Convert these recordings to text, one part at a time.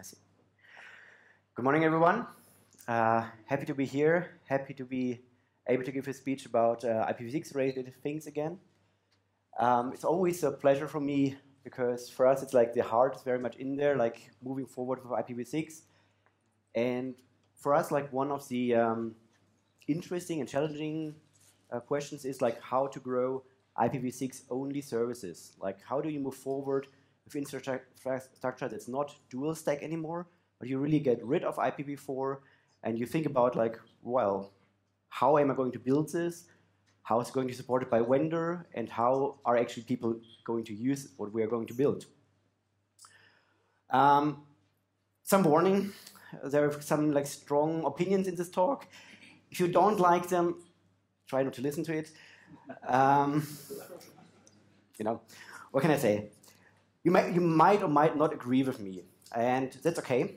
I see. Good morning, everyone. Happy to be here. Happy to be able to give a speech about IPv6-related things again. It's always a pleasure for me because for us it's like the heart is very much in there, like moving forward with IPv6. And for us, like one of the interesting and challenging questions is like how to grow IPv6 only services. Like how do you move forward with infrastructure that's not dual stack anymore, but you really get rid of IPv4 and you think about like, well, how am I going to build this? How is it going to be supported by vendor? And how are actually people going to use what we are going to build? Some warning, there are some like strong opinions in this talk. If you don't like them, try not to listen to it. You know, what can I say? You might or might not agree with me, and that's okay.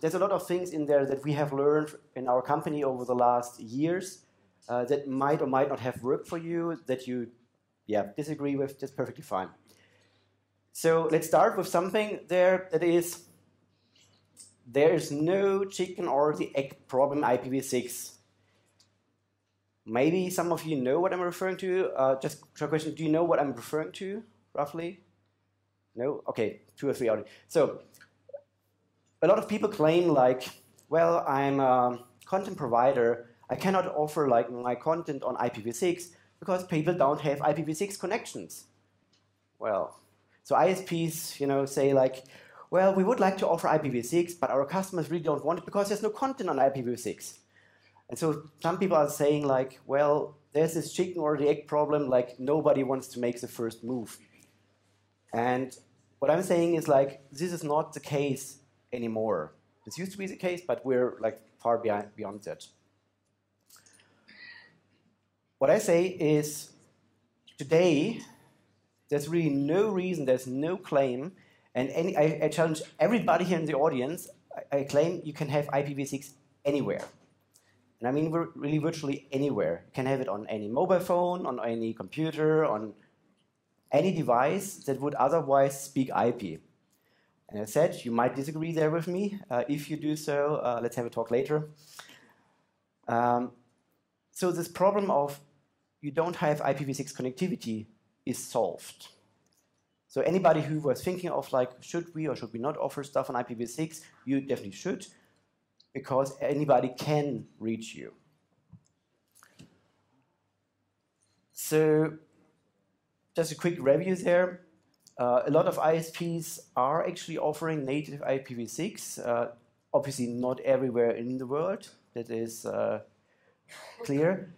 There's a lot of things in there that we have learned in our company over the last years that might or might not have worked for you, that you disagree with. That's perfectly fine. So let's start with something there that is, there is no chicken or the egg problem IPv6. Maybe some of you know what I'm referring to. Just a question, do you know what I'm referring to, roughly? No? Okay, two or three already. So, a lot of people claim like, well, I'm a content provider. I cannot offer like my content on IPv6 because people don't have IPv6 connections. Well, so ISPs, you know, say like, well, we would like to offer IPv6, but our customers really don't want it because there's no content on IPv6. And so some people are saying like, well, there's this chicken or the egg problem, like nobody wants to make the first move. And what I'm saying is like, this is not the case anymore. This used to be the case, but we're like far beyond that. What I say is today, there's really no reason, there's no claim, and I challenge everybody here in the audience, I claim you can have IPv6 anywhere. And I mean really virtually anywhere. You can have it on any mobile phone, on any computer, on any device that would otherwise speak IP. And as I said, you might disagree there with me. If you do so, let's have a talk later. So this problem of you don't have IPv6 connectivity is solved. So anybody who was thinking of like, should we or should we not offer stuff on IPv6, you definitely should, because anybody can reach you. So just a quick review there. A lot of ISPs are actually offering native IPv6, obviously not everywhere in the world, that is clear.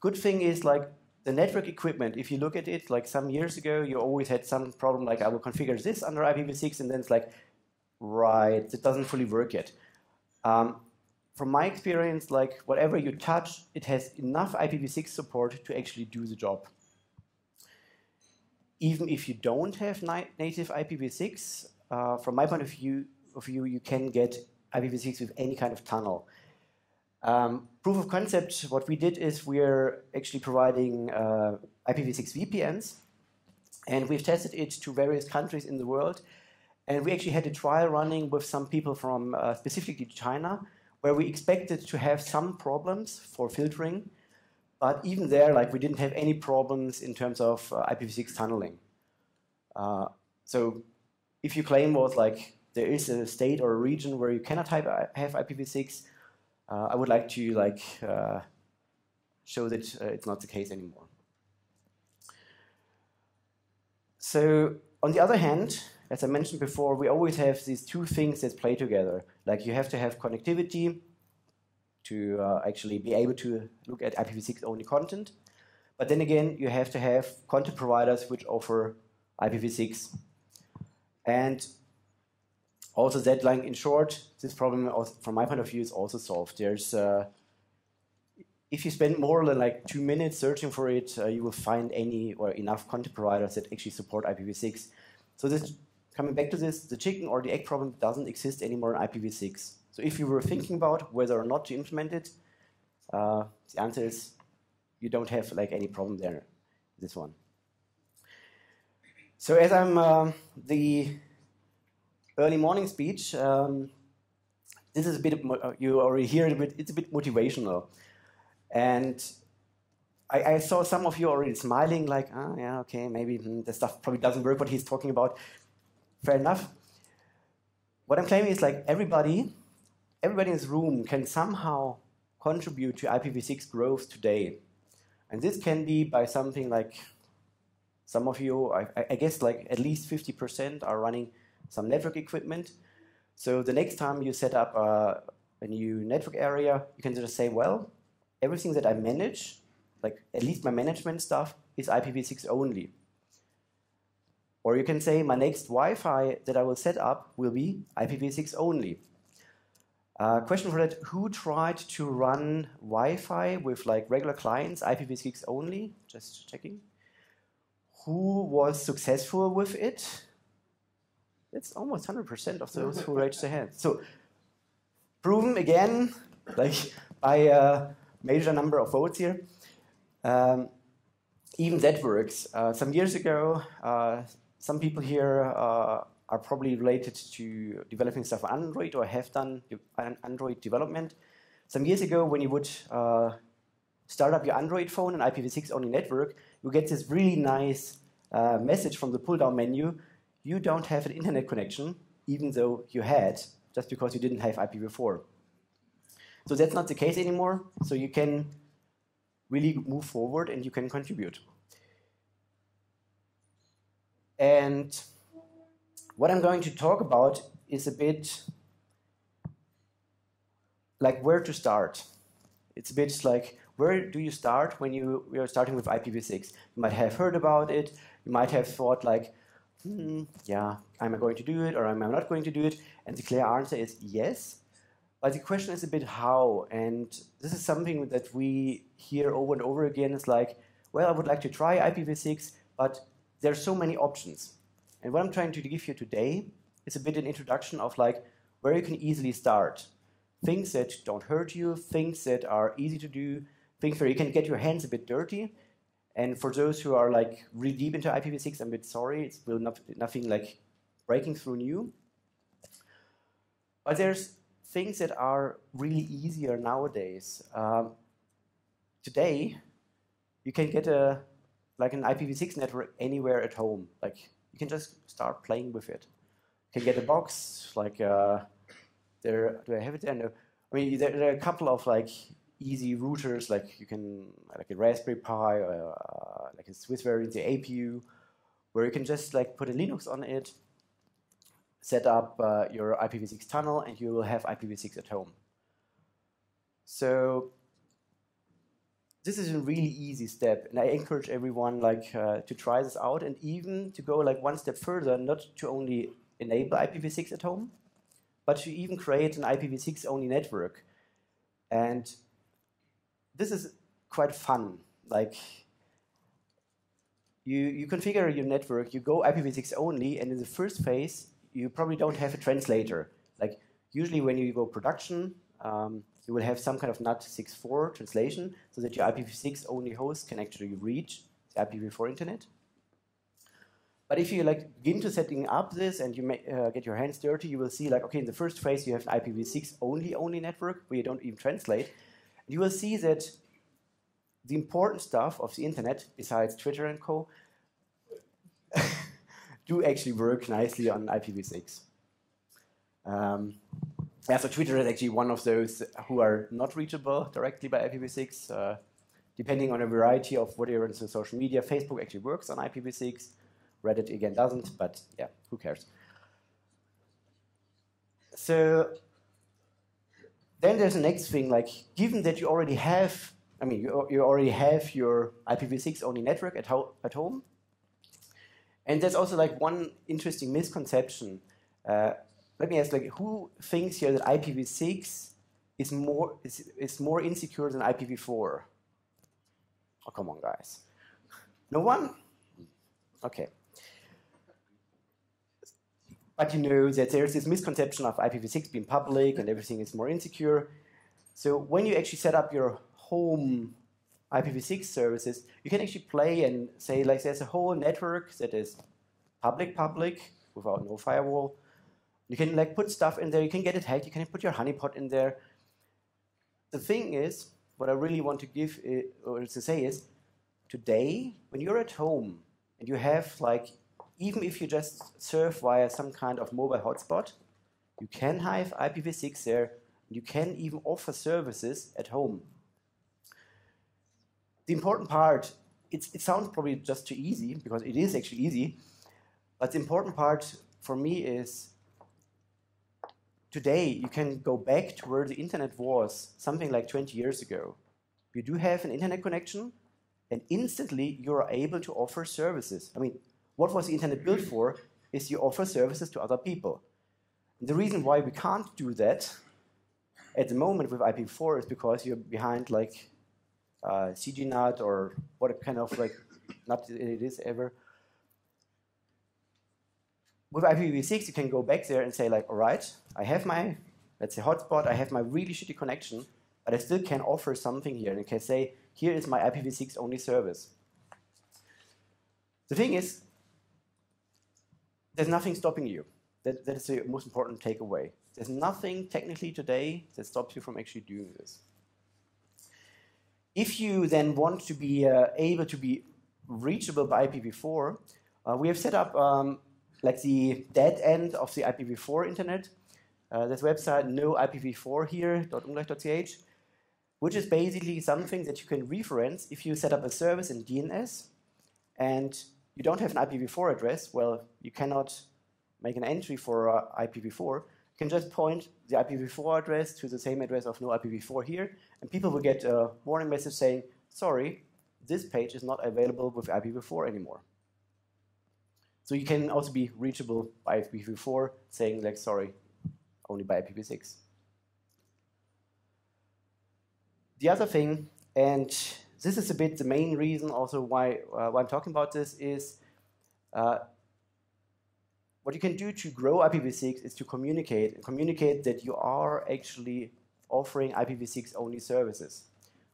Good thing is like the network equipment, if you look at it, like some years ago, you always had some problem like I will configure this under IPv6 and then it's like, right, it doesn't fully work yet. From my experience, like whatever you touch, it has enough IPv6 support to actually do the job. Even if you don't have native IPv6, from my point of view, you can get IPv6 with any kind of tunnel. Proof of concept, what we did is we're actually providing IPv6 VPNs, and we've tested it to various countries in the world. And we actually had a trial running with some people from specifically China, where we expected to have some problems for filtering. But even there, like we didn't have any problems in terms of IPv6 tunneling. So if your claim was like, there is a state or a region where you cannot have IPv6, I would like to like show that it's not the case anymore. So on the other hand, as I mentioned before, we always have these two things that play together. Like you have to have connectivity to actually be able to look at IPv6 only content. But then again, you have to have content providers which offer IPv6. And also that, like in short, this problem from my point of view is also solved. There's, if you spend more than like 2 minutes searching for it, you will find any or enough content providers that actually support IPv6. So this, coming back to this, the chicken or the egg problem doesn't exist anymore in IPv6. So if you were thinking about whether or not to implement it, the answer is you don't have like any problem there, this one. So as I'm the early morning speech, this is a bit, you already hear it, but it's a bit motivational. And I saw some of you already smiling, like, ah, yeah, okay, maybe the stuff probably doesn't work what he's talking about. Fair enough. What I'm claiming is like everybody in this room can somehow contribute to IPv6 growth today. And this can be by something like some of you, I guess like at least 50% are running some network equipment. So the next time you set up a new network area, you can just say, well, everything that I manage, like at least my management stuff, is IPv6 only. Or you can say my next Wi-Fi that I will set up will be IPv6 only. Question for that, who tried to run Wi-Fi with like regular clients, IPv6 only? Just checking. Who was successful with it? It's almost 100% of those who raised their hands. So proven again, like by a major number of votes here. Even that works. Some years ago, some people here are probably related to developing stuff on Android or have done Android development. Some years ago, when you would start up your Android phone and IPv6 only network, you get this really nice message from the pull-down menu. You don't have an internet connection, even though you had, just because you didn't have IPv4. So that's not the case anymore. So you can really move forward and you can contribute. And what I'm going to talk about is a bit like where to start. It's a bit like where do you start when you are starting with IPv6? You might have heard about it, you might have thought like, yeah, am I going to do it or am I not going to do it? And the clear answer is yes. But the question is a bit how, and this is something that we hear over and over again. It's like, well, I would like to try IPv6, but there are so many options. And what I'm trying to give you today is a bit an introduction of like where you can easily start. Things that don't hurt you, things that are easy to do, things where you can get your hands a bit dirty. And for those who are like really deep into IPv6, I'm a bit sorry, it's will not, nothing like breaking through new. But there's things that are really easier nowadays. Today, you can get an IPv6 network anywhere at home. Like you can just start playing with it. You can get a box. Like there, do I have it there? No. I mean, there are a couple of like easy routers. Like you can like a Raspberry Pi or like a Swiss variant, the APU, where you can just like put a Linux on it. Set up your IPv6 tunnel, and you will have IPv6 at home. So this is a really easy step, and I encourage everyone like to try this out, and even to go like one step further, not to only enable IPv6 at home, but to even create an IPv6 only network. And this is quite fun. Like you configure your network, you go IPv6 only, and in the first phase, you probably don't have a translator. Like usually when you go production, you will have some kind of NAT64 translation so that your IPv6 only host can actually reach the IPv4 internet. But if you like begin to setting up this and you get your hands dirty, you will see like, okay, in the first phase you have an IPv6 only network where you don't even translate. And you will see that the important stuff of the internet, besides Twitter and co, do actually work nicely on IPv6. So Twitter is actually one of those who are not reachable directly by IPv6, depending on a variety of whatever is in social media. Facebook actually works on IPv6. Reddit again doesn't, but yeah, who cares? So then there's the next thing, like given that you already have, I mean, you already have your IPv6 only network at home. And there's also like one interesting misconception. Let me ask, like, who thinks here that IPv6 is more insecure than IPv4? Oh, come on, guys. No one? Okay. But you know that there's this misconception of IPv6 being public and everything is more insecure. So when you actually set up your home IPv6 services, you can actually play and say like there's a whole network that is public, without no firewall, You can like put stuff in there, you can get it hacked, you can put your honeypot in there. The thing is, what I really want to give or to say is, today, when you're at home and you have like, even if you just surf via some kind of mobile hotspot, you can have IPv6 there. You can even offer services at home. The important part, it sounds probably just too easy, because it is actually easy, but the important part for me is today you can go back to where the internet was something like 20 years ago. You do have an internet connection and instantly you're able to offer services. I mean, what was the internet built for is you offer services to other people. And the reason why we can't do that at the moment with IPv4 is because you're behind like CGNAT or what kind of like not it is ever. With IPv6 you can go back there and say like, all right, I have my, let's say, hotspot, I have my really shitty connection, but I still can offer something here, and I can say, here is my IPv6 only service. The thing is, there's nothing stopping you. That is the most important takeaway. There's nothing technically today that stops you from actually doing this. If you then want to be able to be reachable by IPv4, we have set up like the dead end of the IPv4 internet. This website, noipv4here.ungleich.ch, which is basically something that you can reference if you set up a service in DNS and you don't have an IPv4 address. Well, you cannot make an entry for IPv4. Can just point the IPv4 address to the same address of noipv4 here, and people will get a warning message saying, sorry, this page is not available with IPv4 anymore. So you can also be reachable by IPv4 saying, like, sorry, only by IPv6. The other thing, and this is a bit the main reason also why I'm talking about this, is what you can do to grow IPv6 is to communicate that you are actually offering IPv6 only services.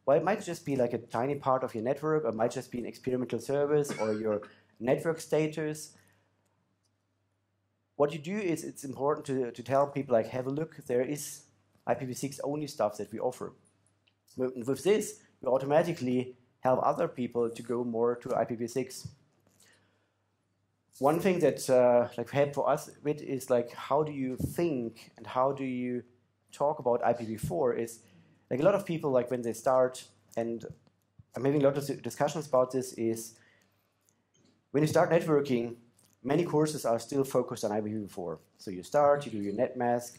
Well, it might just be like a tiny part of your network, or it might just be an experimental service or your network status. What you do is, it's important to tell people, like, have a look, there is IPv6 only stuff that we offer. With this, you automatically help other people to go more to IPv6. One thing that like helped for us with is like, how do you think and how do you talk about IPv4 is like, a lot of people, like, when they start, and I'm having a lot of discussions about this, is when you start networking, many courses are still focused on IPv4. So you start, you do your netmask.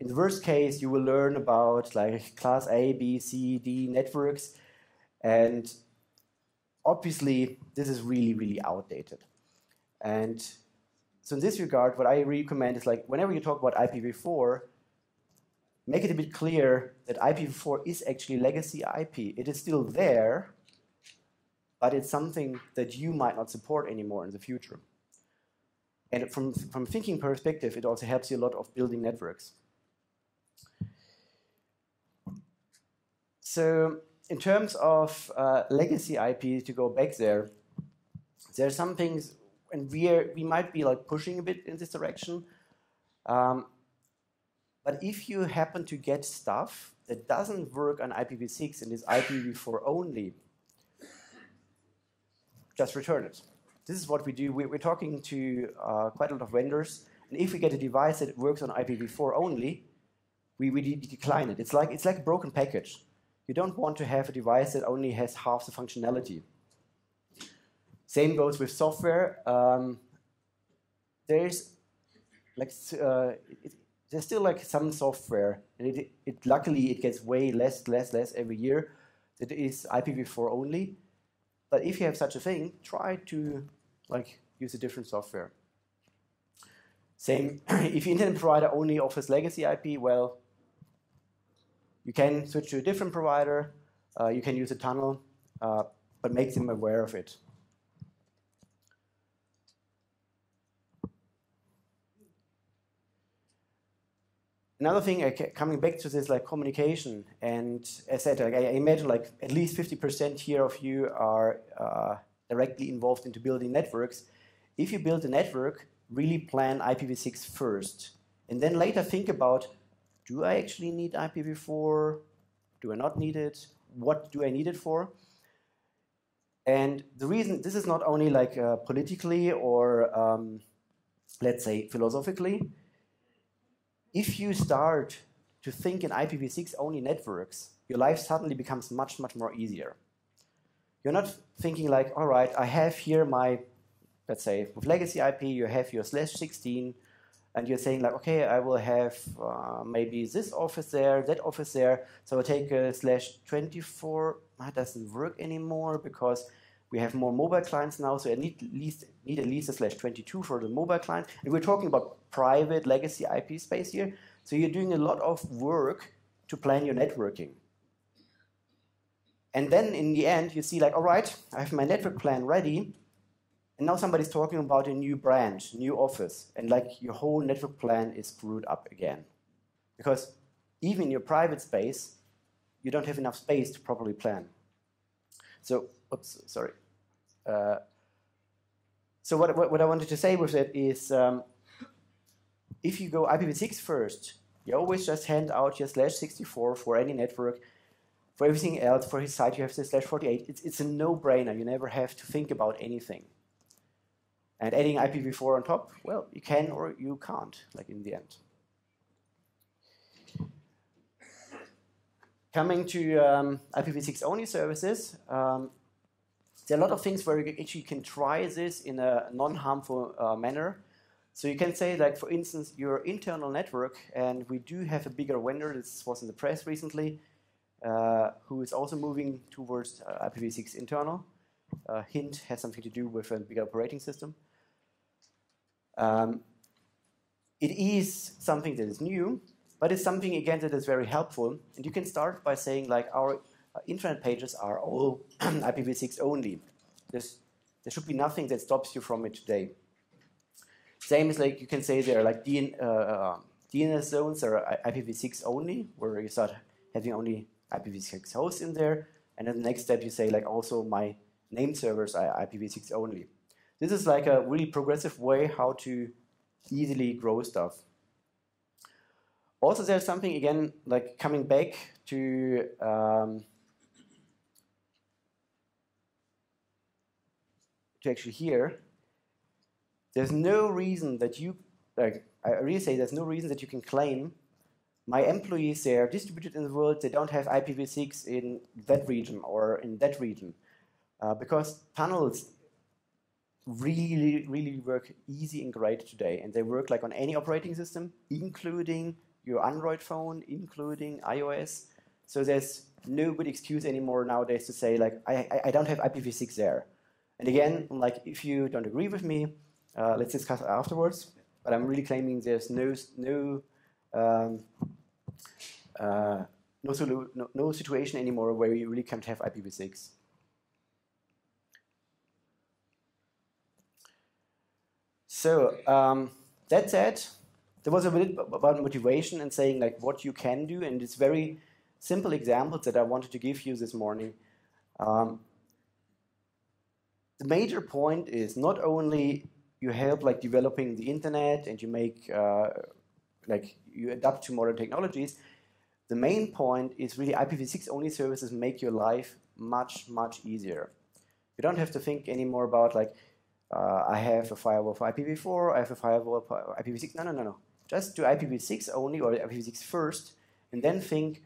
In the worst case, you will learn about like class A, B, C, D networks, and obviously this is really, really outdated. And so in this regard, what I recommend is, like, whenever you talk about IPv4, make it a bit clear that IPv4 is actually legacy IP. It is still there, but it's something that you might not support anymore in the future. And from thinking perspective, it also helps you a lot of building networks. So in terms of legacy IP, to go back there, there are some things. And we might be like pushing a bit in this direction, but if you happen to get stuff that doesn't work on IPv6 and is IPv4 only, just return it. This is what we do. We're talking to quite a lot of vendors, and if we get a device that works on IPv4 only, we decline it. It's like a broken package. You don't want to have a device that only has half the functionality. Same goes with software. There's still like some software, and it luckily it gets way less every year that is IPv4 only. But if you have such a thing, try to like use a different software. Same if your internet provider only offers legacy IP, well, you can switch to a different provider. You can use a tunnel, but make them aware of it. Another thing, coming back to this, like, communication, and as I said, like, I imagine like at least 50% here of you are directly involved into building networks. If you build a network, really plan IPv6 first, and then later think about, do I actually need IPv4? Do I not need it? What do I need it for? And the reason, this is not only like politically or let's say philosophically, if you start to think in IPv6 only networks, your life suddenly becomes much, much more easier. You're not thinking like, all right, I have here my, let's say, with legacy IP, you have your /16, and you're saying like, okay, I will have maybe this office there, that office there, so I take a /24, that doesn't work anymore because we have more mobile clients now, so I need at least a /22 for the mobile client. And we're talking about private legacy IP space here, so you're doing a lot of work to plan your networking. And then in the end, you see like, all right, I have my network plan ready, and now somebody's talking about a new branch, new office, and like your whole network plan is screwed up again. Because even in your private space, you don't have enough space to properly plan. So, oops, sorry. So what I wanted to say with that is, if you go IPv6 first, you always just hand out your /64 for any network. For everything else, for his site, you have the /48. It's a no-brainer. You never have to think about anything. And adding IPv4 on top, well, you can or you can't, like in the end. Coming to IPv6 only services, there are a lot of things where you actually can try this in a non-harmful manner. So you can say, like, for instance, your internal network, and we do have a bigger vendor, this was in the press recently, who is also moving towards IPv6 internal. Hint has something to do with a bigger operating system. It is something that is new, but it's something, again, that is very helpful. And you can start by saying, like, our intranet pages are all IPv6 only. There should be nothing that stops you from it today. Same as, like, you can say there are, like, DNS zones are IPv6 only, where you start having only IPv6 hosts in there. And then the next step, you say, like, also my name servers are IPv6 only. This is like a really progressive way how to easily grow stuff. Also, there's something, again, like coming back to actually here. There's no reason that you, like, I really say there's no reason that you can claim my employees, they are distributed in the world, they don't have IPv6 in that region or in that region. Because tunnels really, really work easy and great today. And they work like on any operating system, including your Android phone, including iOS. So there's no good excuse anymore nowadays to say, like, I don't have IPv6 there. And again, like, if you don't agree with me, let's discuss afterwards. But I'm really claiming there's no situation anymore where you really can't have IPv6. So that said, there was a bit about motivation and saying like what you can do, and it's very simple examples that I wanted to give you this morning. The major point is not only you help like developing the internet and you make like you adapt to modern technologies. The main point is really IPv6 only services make your life much, much easier. You don't have to think anymore about like, I have a firewall for IPv4, I have a firewall for IPv6. No. Just do IPv6 only or IPv6 first, and then think,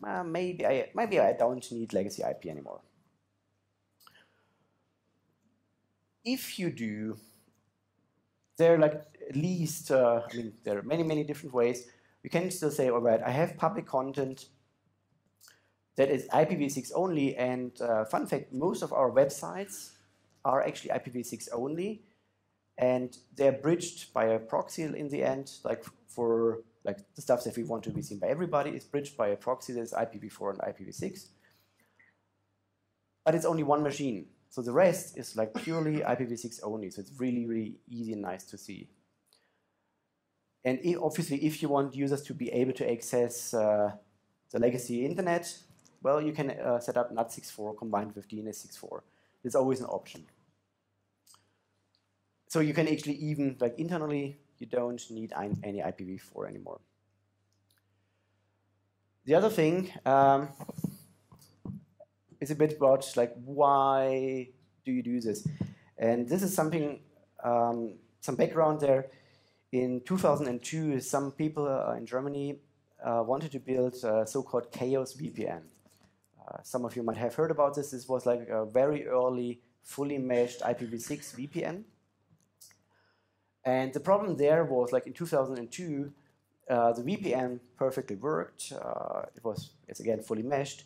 well, maybe I don't need legacy IP anymore. If you do, there are like at least, I mean, there are many, many different ways. You can still say, all right, I have public content that is IPv6 only, and fun fact, most of our websites are actually IPv6 only, and they're bridged by a proxy in the end, like for like the stuff that we want to be seen by everybody is bridged by a proxy that is IPv4 and IPv6. But it's only one machine. So the rest is like purely IPv6 only. So it's really, really easy and nice to see. And obviously, if you want users to be able to access the legacy internet, well, you can set up NAT64 combined with DNS64. It's always an option. So you can actually even, like internally, you don't need any IPv4 anymore. The other thing is a bit about like why do you do this? And this is something, some background there. In 2002, some people in Germany wanted to build a so-called Chaos VPN. Some of you might have heard about this. This was like a very early, fully meshed IPv6 VPN. And the problem there was, like in 2002, the VPN perfectly worked. It was, it's again, fully meshed.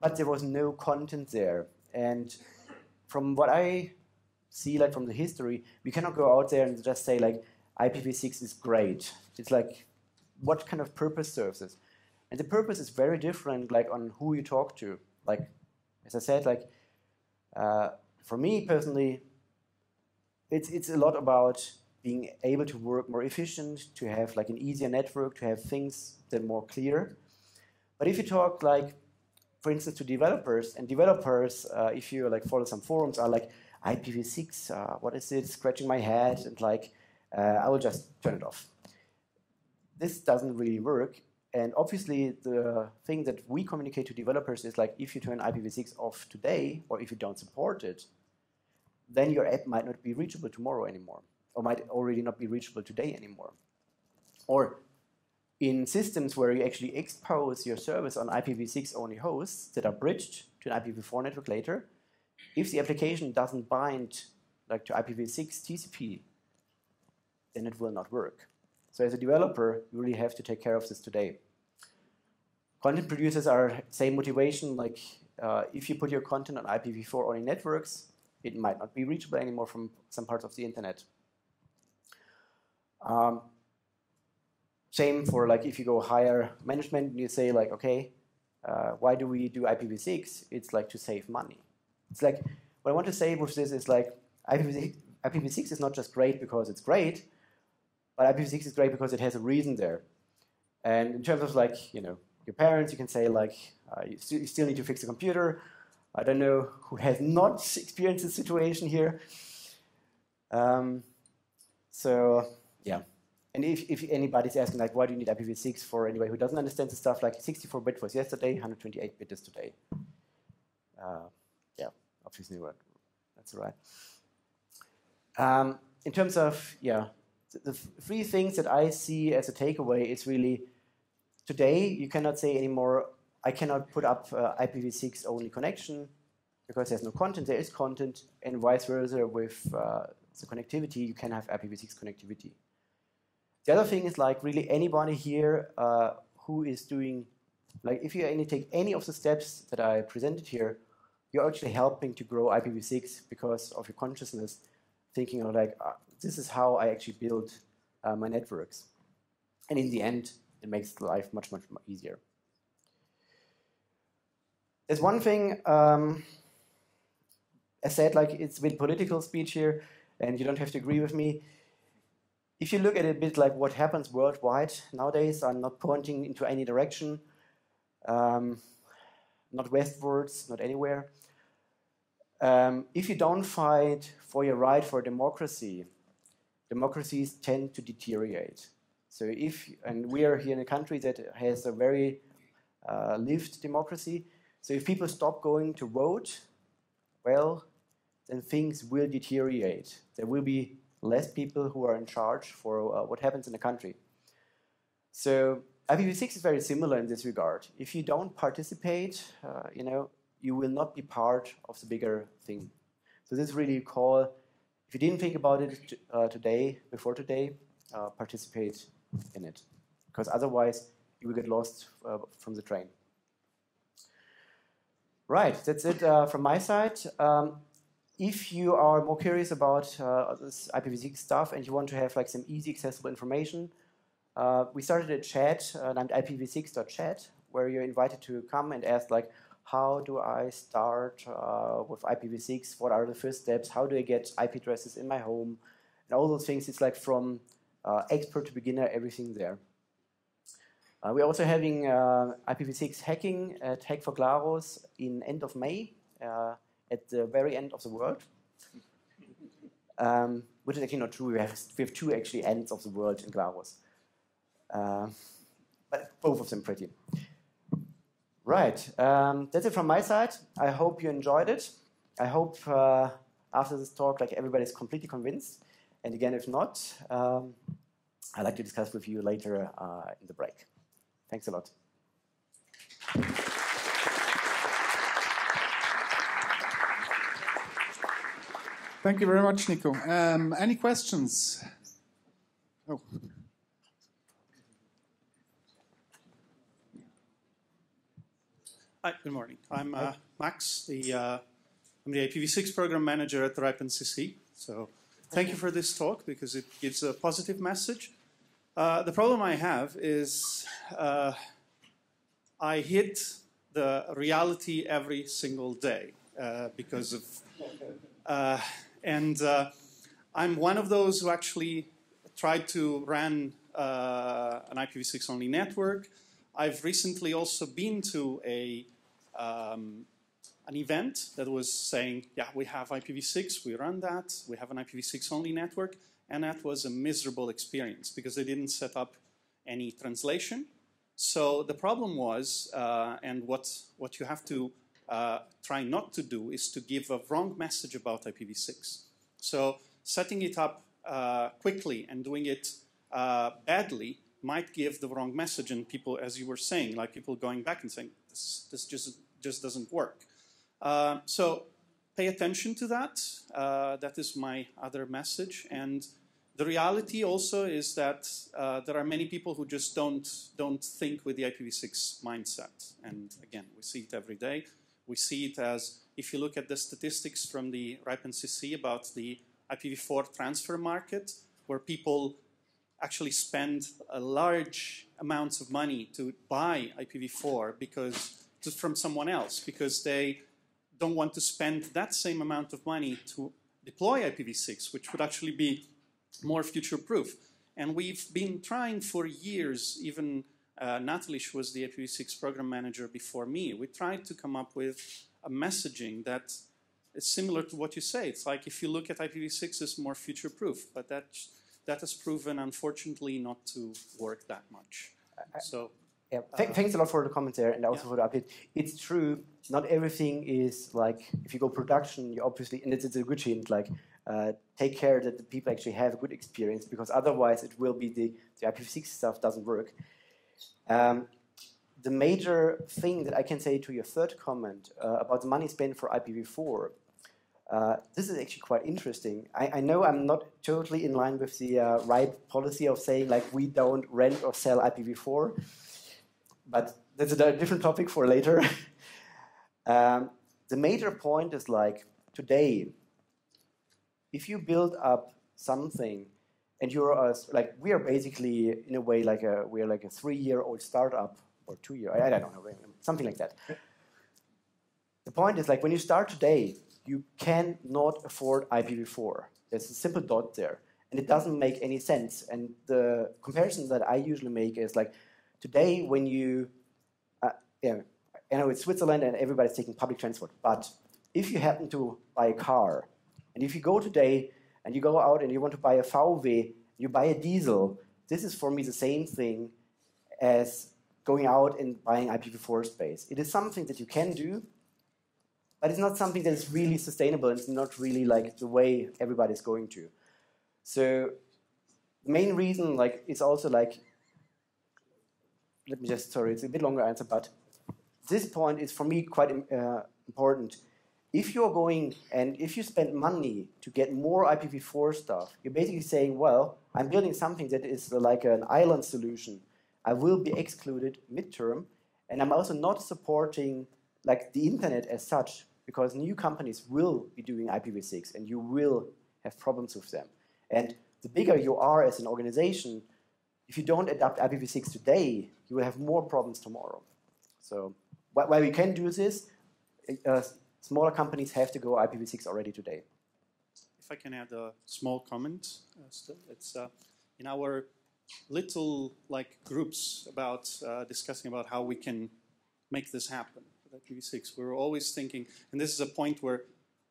But there was no content there. And from what I see, like from the history, we cannot go out there and just say, like, IPv6 is great. It's like, what kind of purpose serves this? And the purpose is very different, like, on who you talk to. Like, as I said, like, for me personally, it's a lot about being able to work more efficient, to have like an easier network, to have things that are more clear. But if you talk like, for instance, to developers, and developers, if you like follow some forums, are like, IPv6, what is it, scratching my head, and like, I will just turn it off. This doesn't really work. And obviously, the thing that we communicate to developers is like, if you turn IPv6 off today, or if you don't support it, then your app might not be reachable tomorrow anymore, or might already not be reachable today anymore. Or in systems where you actually expose your service on IPv6 only hosts that are bridged to an IPv4 network later, if the application doesn't bind like to IPv6 TCP, then it will not work. So as a developer, you really have to take care of this today. Content producers are same motivation, like if you put your content on IPv4 only networks, it might not be reachable anymore from some parts of the internet. Same for like if you go higher management and you say like, okay, why do we do IPv6? It's like to save money. It's like, what I want to say with this is like, IPv6 is not just great because it's great, but IPv6 is great because it has a reason there. And in terms of like, you know, your parents, you can say like, you still need to fix the computer. I don't know who has not experienced this situation here. So yeah, and if anybody's asking like, why do you need IPv6 for anybody who doesn't understand the stuff? Like 64-bit was yesterday, 128-bit is today. Yeah, obviously that's right. In terms of yeah, the three things that I see as a takeaway is really today you cannot say anymore. I cannot put up IPv6 only connection because there's no content. There is content, and vice versa with the connectivity. You can have IPv6 connectivity. The other thing is like really anybody here who is doing, like if you take any of the steps that I presented here, you're actually helping to grow IPv6 because of your consciousness, thinking of like this is how I actually build my networks, and in the end, it makes life much easier. There's one thing, I said, like it's with political speech here, and you don't have to agree with me. If you look at it a bit like what happens worldwide nowadays, I'm not pointing into any direction, not westwards, not anywhere. If you don't fight for your right for democracy, democracies tend to deteriorate. So if, and we are here in a country that has a very lived democracy, so if people stop going to vote, well, then things will deteriorate. There will be less people who are in charge for what happens in the country. So IPv6 is very similar in this regard. If you don't participate, you know, you will not be part of the bigger thing. So this is really a call. If you didn't think about it today, before today, participate in it, because otherwise you will get lost from the train. Right, that's it from my side. If you are more curious about this IPv6 stuff and you want to have like some easy accessible information, we started a chat named IPv6.chat where you're invited to come and ask like, how do I start with IPv6? What are the first steps? How do I get IP addresses in my home? And all those things, it's like from expert to beginner, everything there. We're also having IPv6 hacking at Hack4Glarus in end of May, at the very end of the world. which is actually not true. We have two actually ends of the world in Glarus. But both of them pretty. Right, that's it from my side. I hope you enjoyed it. I hope after this talk, like, everybody's completely convinced. And again, if not, I'd like to discuss with you later in the break. Thanks a lot. Thank you very much, Nico. Any questions? Oh. Hi, good morning. I'm Max, I'm the IPv6 program manager at RIPE NCC. So thank you for this talk, because it gives a positive message. The problem I have is I hit the reality every single day because of... And I'm one of those who actually tried to run an IPv6-only network. I've recently also been to a, an event that was saying, yeah, we have IPv6, we run that, we have an IPv6-only network, and that was a miserable experience because they didn't set up any translation. So the problem was, and what you have to try not to do is to give a wrong message about IPv6. So setting it up quickly and doing it badly might give the wrong message, and people, as you were saying, like people going back and saying, this just doesn't work. So pay attention to that. That is my other message. And the reality also is that there are many people who just don't think with the IPv6 mindset. And again, we see it every day. We see it as, if you look at the statistics from the RIPE NCC about the IPv4 transfer market, where people actually spend a large amounts of money to buy IPv4 from someone else, because they don't want to spend that same amount of money to deploy IPv6, which would actually be more future-proof. And we've been trying for years, even Natalie, she was the IPv6 program manager before me, we tried to come up with a messaging that is similar to what you say. It's like, if you look at IPv6, it's more future-proof, but that has proven, unfortunately, not to work that much. So. Yeah, thanks a lot for the comments there, and also for the update. It's true, not everything is like, if you go production, you obviously, and it's a good hint, like, take care that the people actually have a good experience, because otherwise it will be the IPv6 stuff doesn't work. The major thing that I can say to your third comment about the money spent for IPv4, this is actually quite interesting. I know I'm not totally in line with the RIPE policy of saying, like, we don't rent or sell IPv4, but that's a different topic for later. The major point is, like, today, if you build up something, and you're like, we are basically in a way like we're like a 3-year-old startup or 2-year, I don't know, something like that. The point is, like, when you start today, you cannot afford IPv4. There's a simple dot there, and it doesn't make any sense. And the comparison that I usually make is, like, today when you, I know it's Switzerland and everybody's taking public transport, but if you happen to buy a car, and if you go today and you go out and you want to buy a VW, you buy a diesel, this is for me the same thing as going out and buying IPv4 space. It is something that you can do, but it's not something that is really sustainable, and it's not really like the way everybody's going to. So the main reason, like, is also like, let me just, sorry, it's a bit longer answer, but this point is for me quite important. If you're going and if you spend money to get more IPv4 stuff, you're basically saying, well, I'm building something that is like an island solution. I will be excluded midterm, and I'm also not supporting, like, the internet as such, because new companies will be doing IPv6 and you will have problems with them. And the bigger you are as an organization, if you don't adapt IPv6 today, you will have more problems tomorrow. So while we can do this, smaller companies have to go IPv6 already today. If I can add a small comment, still, it's in our little groups about discussing about how we can make this happen with IPv6. We're always thinking, and this is a point where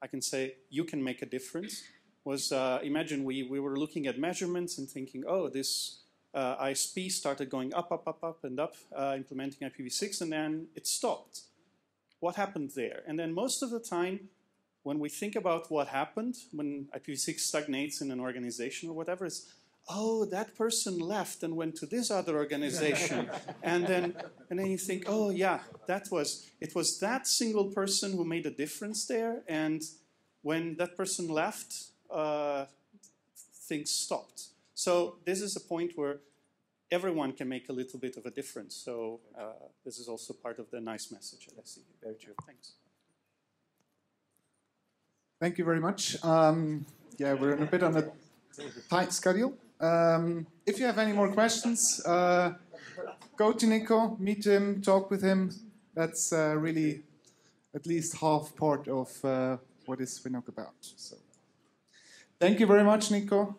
I can say you can make a difference. was, imagine we were looking at measurements and thinking, oh, this ISP started going up, up, up, up, and up, implementing IPv6, and then it stopped. What happened there? And then most of the time, when we think about what happened, when IPv6 stagnates in an organization or whatever, it's, oh, that person left and went to this other organization. and then you think, oh, yeah, it was that single person who made a difference there. And when that person left, things stopped. So this is a point where everyone can make a little bit of a difference. So this is also part of the nice message that I see. Very true. Thanks. Thank you very much. Yeah, we're in a bit on a tight schedule. If you have any more questions, go to Nico, meet him, talk with him. That's really at least half part of what is Vinok about. So, thank you very much, Nico.